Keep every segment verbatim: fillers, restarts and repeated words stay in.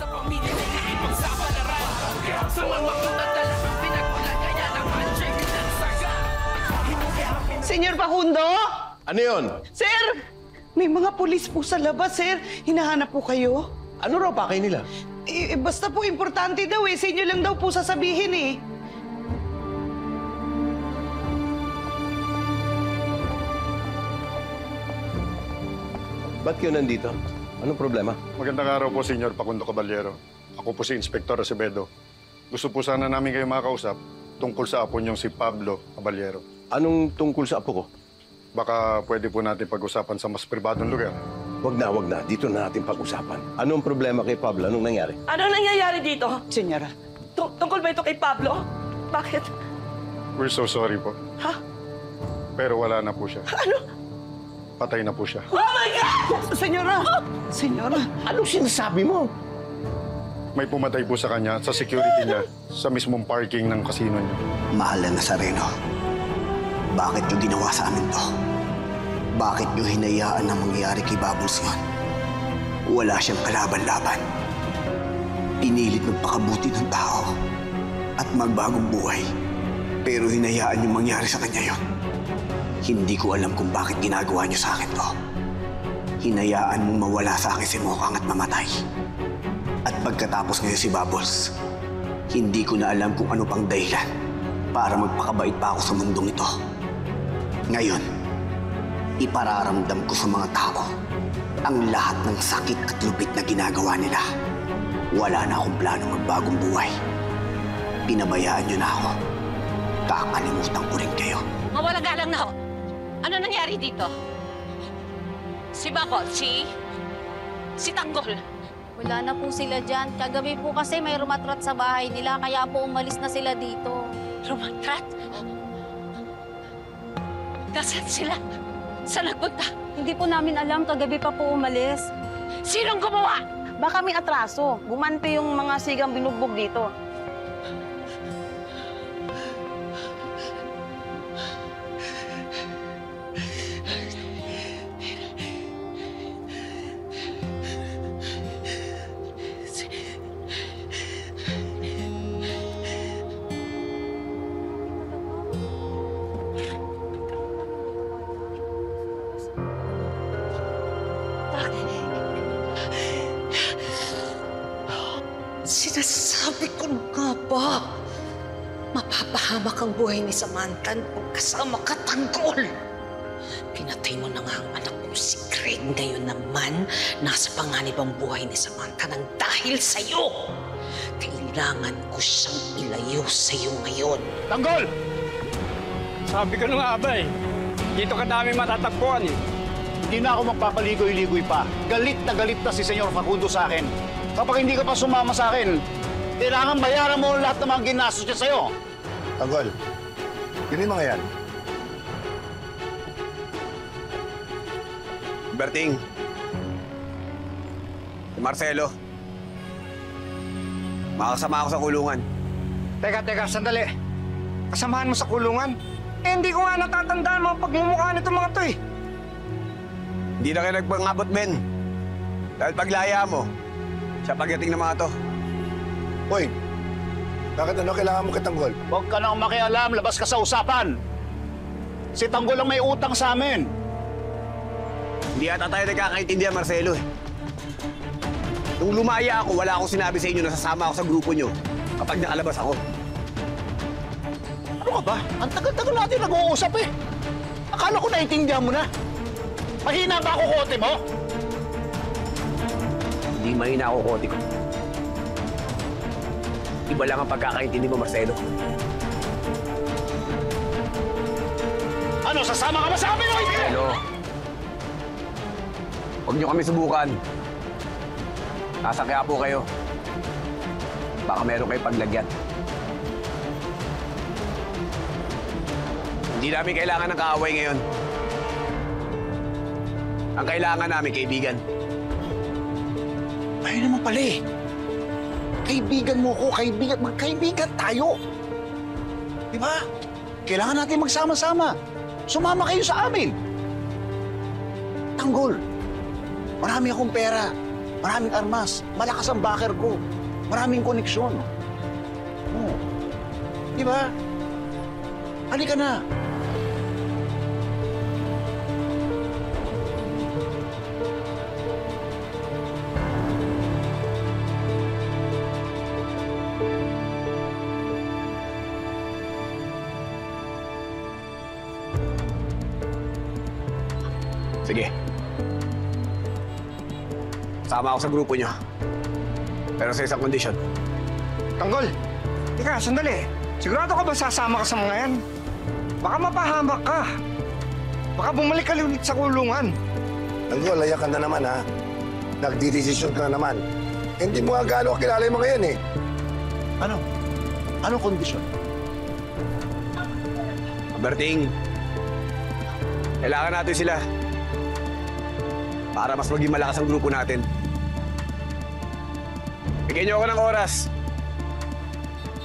sa pamilya na ipagsapalaran. Sa mga talagang pinagmula kaya naman check it at saga. Senyor Facundo? Ano yun? Sir! May mga pulis po sa labas, sir. Hinahanap po kayo. Ano raw pa kayo nila? Eh, basta po importante daw eh. Sa inyo lang daw po sasabihin eh. Ba't kayo nandito? Anong problema? Magandang araw po, Senyor Facundo Caballero. Ako po si Inspector Acevedo. Gusto po sana namin kayo makausap tungkol sa apo niyong si Pablo Caballero. Anong tungkol sa apo ko? Baka pwede po natin pag-usapan sa mas pribadong lugar. Wag na, wag na. Dito na natin pag-usapan. Anong problema kay Pablo? Anong nangyari? Anong nangyayari dito, Senyora? Tungkol ba ito kay Pablo? Bakit? We're so sorry po. Ha? Pero wala na po siya. Ano? Patay na po siya. Oh my God! Senyora! Senyora! Anong sinasabi mo? May pumatay po sa kanya, sa security niya, sa mismong parking ng kasino niya. Mahal na Nazareno, bakit niyo ginawa sa amin to? Bakit niyo hinayaan na mangyari kay Bubbles yun? Wala siyang kalaban-laban. Pinilit magpakabuti ng tao at magbagong buhay. Pero hinayaan niyo mangyari sa kanya yun. Hindi ko alam kung bakit ginagawa niyo sa akin to. Hinayaan mong mawala sa akin si Mokang at mamatay. At pagkatapos ngayon si Bubbles, hindi ko na alam kung ano pang dahilan para magpakabait pa ako sa mundong ito. Ngayon, ipararamdam ko sa mga tao ang lahat ng sakit at lupit na ginagawa nila. Wala na akong plano magbagong buhay. Pinabayaan niyo na ako. Kakalimutan ko rin kayo. Mawala galang na ako. Ano nangyari dito? Si Bako, si... si Tanggol. Wala na po sila dyan. Kagabi po kasi may rumatrat sa bahay nila, kaya po umalis na sila dito. Rumatrat? Nasaan sila? Saan nagpunta? Hindi po namin alam. Kagabi pa po umalis. Sinong gumawa? Baka may atraso. Gumante yung mga sigang binugbog dito. Samantan, pagkasama ka, Tanggol. Pinatay mo na nga ang anak mo si Craig. Ngayon naman, nasa panganib ang buhay ni Samantha nang dahil sa'yo. Kailangan ko siyang ilayo sa'yo ngayon. Tanggol! Sabi ko na nga, abay. Dito ka namin matatagpuan eh. Hindi na ako magpapaligoy-ligoy pa. Galit na galit na si Senyor Facundo sa akin. Kapag hindi ka pa sumama sa akin, kailangan bayaran mo lahat ng mga ginastos niya sa'yo. Tanggol. Yun yung mga yan. Berting. Si Marcelo. Makakasama ako sa kulungan. Teka, teka, sandali. Kasamahan mo sa kulungan? Eh, hindi ko nga natatandaan mga pagmumukha nito mga to eh. Hindi na kayo nagpangabot, Ben. Dahil paglaya mo, siya pagdating ng mga to. Uy! Bakit ano? Kailangan mo kay Tanggol? Huwag ka nang makialam. Labas ka sa usapan. Si Tanggol ang may utang sa amin. Hindi ata tayo nagkakaintindihan, Marcelo. Nung lumaya ako, wala akong sinabi sa inyo na sasama ako sa grupo nyo kapag nakalabas ako. Ano ka ba? Ang tagal-tagal natin nag-uusap eh. Akala ko naiintindihan mo na. Mahina ba ako kote mo? Hindi mahina ako kote ko. Iba lang ang pagkakaintindi mo, Marcelo. Ano? Sasama ka ba sa amin o hindi? Marcelo, huwag niyo kami subukan. Nasa kaya po kayo. Baka meron kayo paglagyan. Hindi namin kailangan ng kaaway ngayon. Ang kailangan namin, kaibigan. Ayun naman pala eh. Kaibigan mo ko, kaibigan, magkaibigan tayo. Di ba? Kailangan natin magsama-sama. Sumama kayo sa amin. Tanggol, marami akong pera. Maraming armas. Malakas ang backer ko. Maraming koneksyon. Oh. Di ba? Halika na. Sige. Sama ako sa grupo niyo. Pero sa isang kondisyon. Tanggol! Teka, sandali. Sigurado ka ba sasama ka sa mga yan? Baka mapahamak ka. Baka bumalik ka ulit sa kulungan. Tanggol, layak ka na naman, ha? Nagdidesisyon ka na naman. Hindi mo nga gaano kakilala yung mga yan, eh. Ano? Anong kondisyon? Berting, kailangan natin sila. Para mas maging malakas ang grupo natin. Bigyan niyo ako ng oras.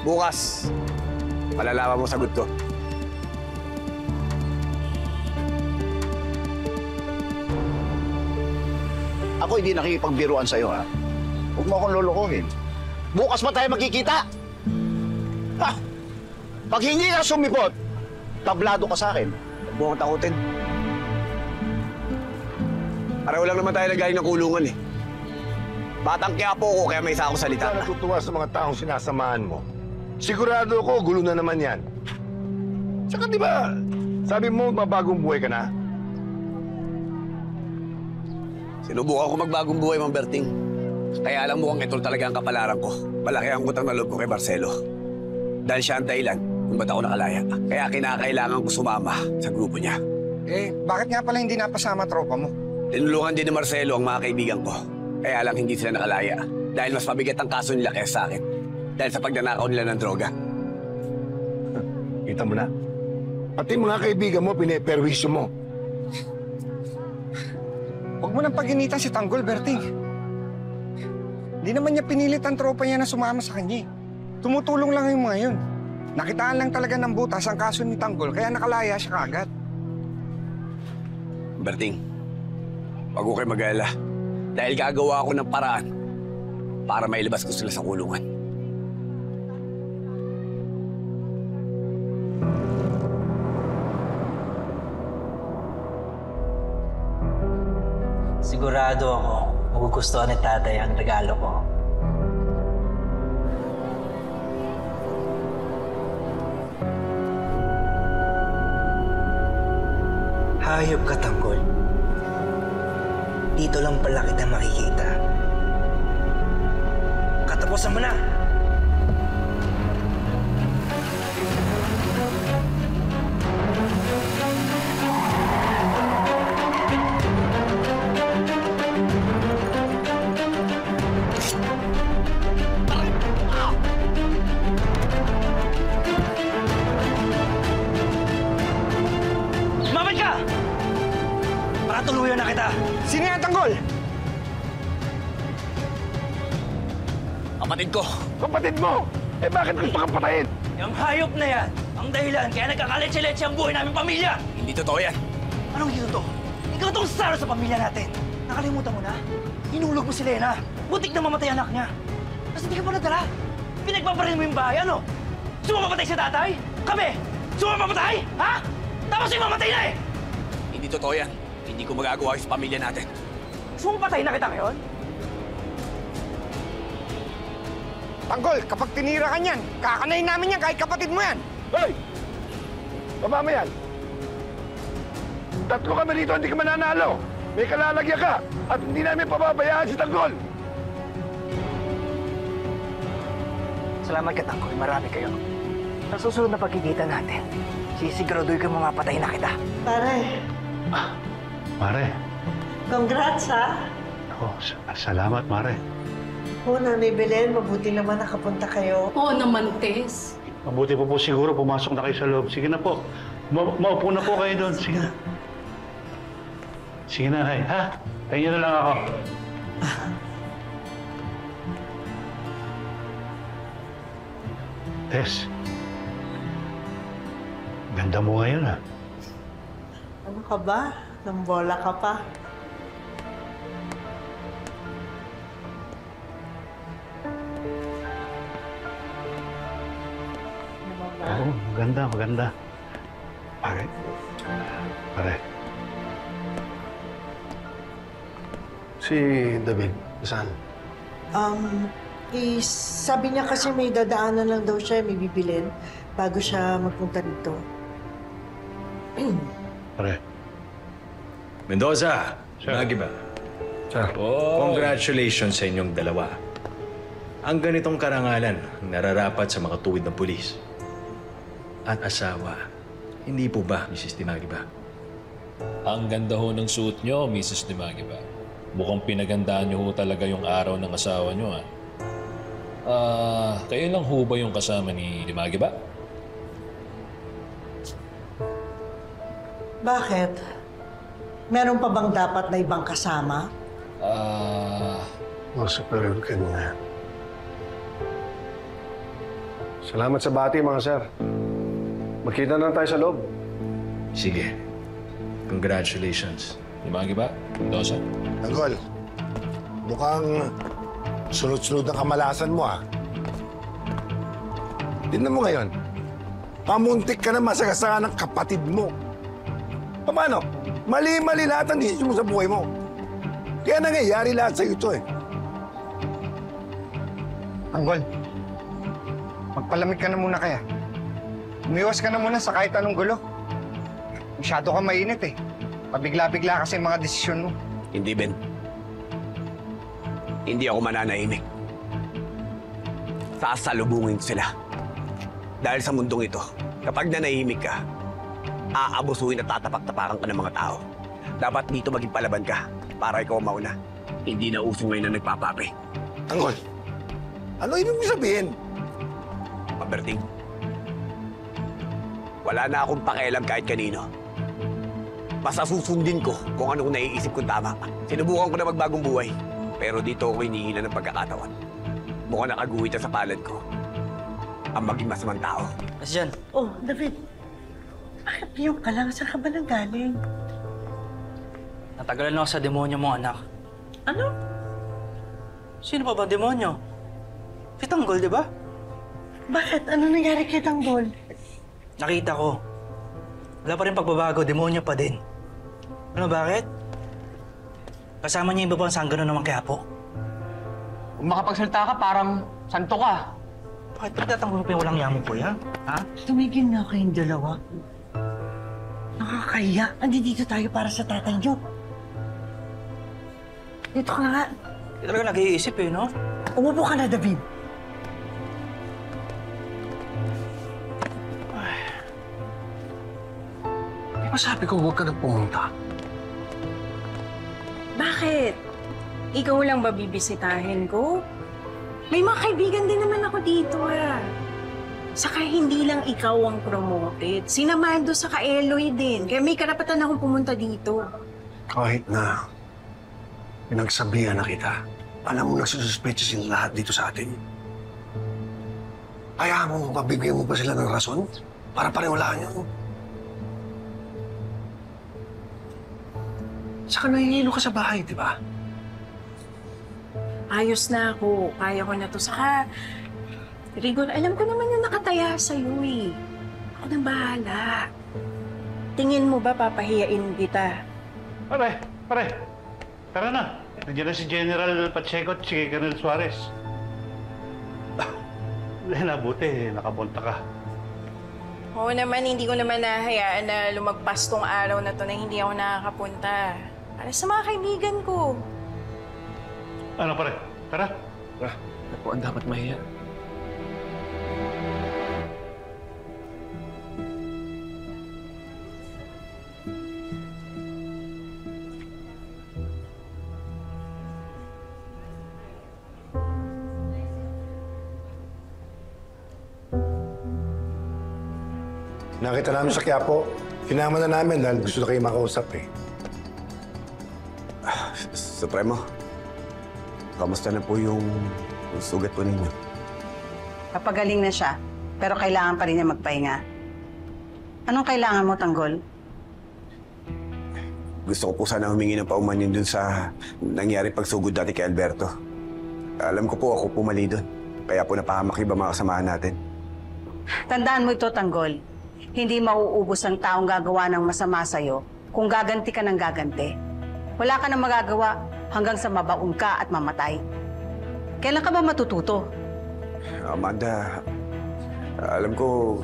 Bukas, malalaman mo sagot ko. Ako hindi nakikipagbiruan sa'yo, ha? Huwag mo akong lulukuhin. Bukas pa tayo magkikita! Ha! Pag hindi ka sumipot, tablado ka sa'kin. Huwag mo akong takutin. Pareho lang naman tayo nagaling ng kulungan, eh. Batang kaya po ako, kaya may isa akong salita. Huwag ka natutuwa sa mga taong sinasamahan mo. Sigurado ko, gulo na naman yan. Saka di ba, sabi mo magbagong buhay ka na? Sinubukan ko magbagong buhay, Mang Berting. Kaya alam mo kung ito talaga ang kapalaran ko. Malaki ang utang na loob ko kay Marcelo. Dahil siya ang dahilan kung ba't ako nakalaya. Kaya kinakailangan ko sumama sa grupo niya. Eh, bakit nga pala hindi napasama tropa mo? Tinulungan din ni Marcelo ang mga kaibigan ko. Kaya lang hindi sila nakalaya. Dahil mas mabigat ang kaso nila kaya sa akin. Dahil sa pagnanakaw nila ng droga. Kita mo na. Pati mga kaibigan mo, piniperwisyo mo. Huwag mo nang paginitan si Tanggol, Berting. Hindi naman niya pinilit ang tropa niya na sumama sa kanya. Tumutulong lang yung mga yun. Nakitaan lang talaga ng butas ang kaso ni Tanggol, kaya nakalaya siya kaagad. Berting, huwag ko kayo mag-alala. Dahil gagawa ako ng paraan para mailabas ko sila sa kulungan. Sigurado ako magugustuhan ni Tatay ang regalo ko. Hayop ka, Tanggol. Dito lang pala kita makikita. Katapusan mo na! Mamay ka! Para tuluyan na kita! Sino yan, Tanggol? Kapatid ko. Kapatid mo? Eh bakit gusto kang patayin? Yung hayop na yan, ang dahilan kaya nagkakaletse-letse ang buhay naming pamilya. Hindi totoo yan. Anong hindi totoo? Ikaw itong saro sa pamilya natin. Nakalimutan mo na? Hinulog mo si Lena. Butik na mamatay anak niya. Kasi hindi ka pa nadala. Pinagpaparin mo yung bahay, ano? Sumapapatay si tatay? Kami? Sumapapatay? Ha? Tapos yung mamatay na eh! Hindi totoo yan. Hindi ko magagawa sa pamilya natin. Sumpatay na kita ngayon? Tanggol, kapag tinira ka niyan, kakanayin namin yan kahit kapatid mo yan. Hoy! Baba mo yan. Tatlo kami dito, hindi ka mananalo. May kalalagya ka at hindi namin pababayaan si Tanggol. Salamat ka, Tanggol. Marami kayo. Sa susunod na pagkikita natin, sisiguraduhin ko mamapatay na kita. Pare. Ah. Mare. Congrats, ha? Oo, salamat, Mare. Oo, Nanay Belen, mabuti naman nakapunta kayo. Oo naman, Tess. Mabuti po po siguro, pumasok na kayo sa loob. Sige na po, Ma maupo na po kayo doon. Sige na. Sige na, Nay. Ha? Tayo na lang ako. Tess, ganda mo ngayon, ha? Ano ka ba? Nambola ka pa. Oo, maganda, maganda. Pare. Pare. Si David, saan? Um, eh, sabi niya kasi may dadaanan lang daw siya, may bibilin bago siya magpunta dito. Pare. Mendoza! Sir. Maguiba. Sir. Oh, congratulations sa inyong dalawa. Ang ganitong karangalan nararapat sa mga tuwid ng pulis. At asawa. Hindi po ba, Missus De Maguiba? Ang ganda ho ng suit nyo, Missus De Maguiba. Mukhang pinagandaan nyo ho talaga yung araw ng asawa nyo, ha? Ah, kayo lang ho ba yung kasama ni De Maguiba? Bakit? Meron pa bang dapat na ibang kasama? Ah... Uh... Superior ka na. Salamat sa bati, mga sir. Magkita na tayo sa loob. Sige. Congratulations. Di ba, Giba? Mendoza? Tanggol, mukhang sunod-sunod ang kamalasan mo, ha? Tignan mo ngayon. Pamuntik ka na masagasaan ng kapatid mo. Paano? Mali-mali lahat ang decision mo sa buhay mo. Kaya nangyayari lahat sa'yo ito, eh. Tanggol, magpalamig ka na muna kaya. Umiwas ka na muna sa kahit anong gulo. Masyado ka mainit eh. Pabigla-bigla kasi mga desisyon mo. Hindi, Ben. Hindi ako mananahimik. Sasalubungin sila. Dahil sa mundong ito, kapag nanahimik ka, aabusuin at tatapak-tapakan ka ng mga tao. Dapat dito maging palaban ka para ikaw mauna. Hindi na uso ngayon na nagpapape. Tanggol, ano ibig mo sabihin? Berting, wala na akong pakialam kahit kanino. Basta susundin ko kung ano kung naiisip kong tama. Sinubukan ko na magbagong buhay, pero dito ako hinihila ng pagkakatawan. Mukhang nakaguhit sa palad ko ang maging masamang tao. Asyan? Oh, David. Bakit biyong ka lang? Saan ka ba nang galing? Natagalan na ako sa demonyo mo, anak. Ano? Sino pa ba ang demonyo? Si Tanggol, di ba? Bakit? Ano nangyari kay Tanggol? Nakita ko. Wala pa rin pagbabago. Demonyo pa din. Ano, bakit? Kasama niya yung iba pang sanggano naman kaya po. Kung makapagsalita ka, parang santo ka. Bakit pagtatanggol mo pa walang yamong po, ya? Ha? Tumigil nga kayong dalawa. Nakakaya. Andi dito tayo para sa tatay Diyo. Dito ka nga. Hindi talaga nag-iisip eh, no? Umupo ka na, David. Sabi ko, huwag ka na pumunta. Bakit? Ikaw lang ba bibisitahin ko? May mga kaibigan din naman ako dito, ah. Saka hindi lang ikaw ang promoted. Sinamahan doon sa ka-Eloy din. Kaya may karapatan akong pumunta dito. Kahit na pinagsabihan na kita, alam mo nagsususpecha sila lahat dito sa atin. Kaya mo, mabigyan mo ba sila ng rason para pariwalaan niyo? Saka nangihilo ka sa bahay, di ba? Ayos na ako. Kaya ko na to. Saka, Rigor, alam ko naman yung nakataya sa'yo eh. Ako nang bahala. Tingin mo ba papahiyain kita? Pare, pare. Tara na. Nandiyan na si General Pacheco at si Colonel Suarez. Nabuti, nakabunta ka. Oo naman, hindi ko naman nahayaan na lumagpas tong araw na to na hindi ako nakakapunta. Para sa mga kaibigan ko. Ano pare? Tara. Tara. Ako ang dapat mahiya. Nakita namin sa Quiapo, hinama na namin dahil gusto na kayo makausap eh. Ah, Supremo, kamusta na po yung sugat po ninyo? Kapagaling na siya, pero kailangan pa rin niya magpahinga. Anong kailangan mo, Tanggol? Gusto ko po sana humingi ng paumanhin dun sa nangyari pagsugod dati kay Alberto. Alam ko po ako pumali dun, kaya po napahamak iba mga kasamahan natin. Tandaan mo ito, Tanggol. Hindi mauubos ang taong gagawa ng masama sa'yo kung gaganti ka ng gaganti. Wala ka nang magagawa hanggang sa mabaon ka at mamatay. Kailan ka ba matututo? Amanda, alam ko,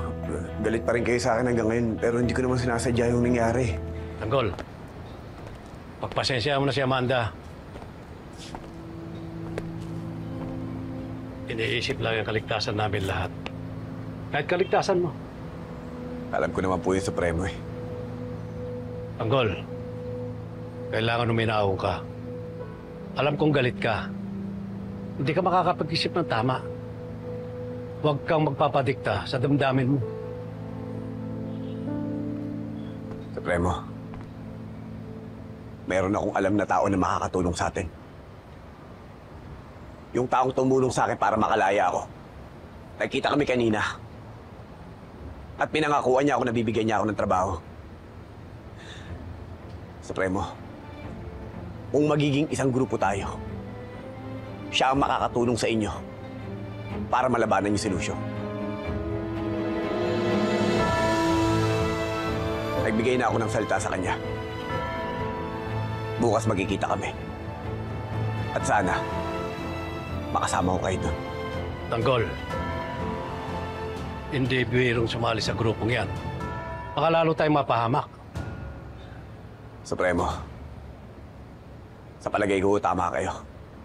galit pa rin kayo sa akin hanggang ngayon, pero hindi ko naman sinasadya yung nangyari. Tanggol, pagpasensya mo na si Amanda. Iniisip lang ang kaligtasan namin lahat. Kahit kaligtasan mo. Alam ko naman po yung Supremo eh. Tanggol, kailangan uminaong ka. Alam kong galit ka. Hindi ka makakapag-isip ng tama. Huwag kang magpapadikta sa damdamin mo. Supremo, meron akong alam na tao na makakatulong sa atin. Yung taong tumulong sa akin para makalaya ako. Nagkita kami kanina. At pinangakuan niya ako na bibigyan niya ako ng trabaho. Supremo, kung magiging isang grupo tayo, siya ang makakatulong sa inyo para malabanan niyo si Lucio. Nagbigay na ako ng salita sa kanya. Bukas magkikita kami. At sana, makasama ko kayo doon. Tanggol, hindi birong sumali sa grupong yan. Baka lalo tayong mapahamak. Supremo, sa palagay ko, tama kayo.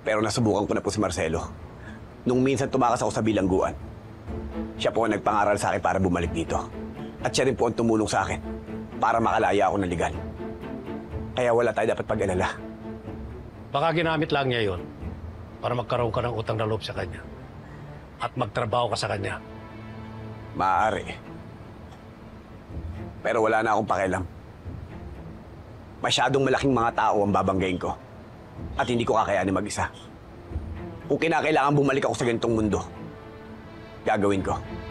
Pero nasubukan ko na po si Marcelo. Nung minsan tumakas ako sa bilangguan, siya po ang nagpangaral sa akin para bumalik dito. At siya rin po ang tumulong sa akin para makalaya ako ng ligan. Kaya wala tayo dapat pag-alala. Baka ginamit lang niya yun para magkaroon ka ng utang na loob sa kanya at magtrabaho ka sa kanya. Maaari. Pero wala na akong pakialam. Masyadong malaking mga tao ang babanggain ko at hindi ko kakayanin mag-isa. Kung kinakailangan bumalik ako sa ganitong mundo, gagawin ko.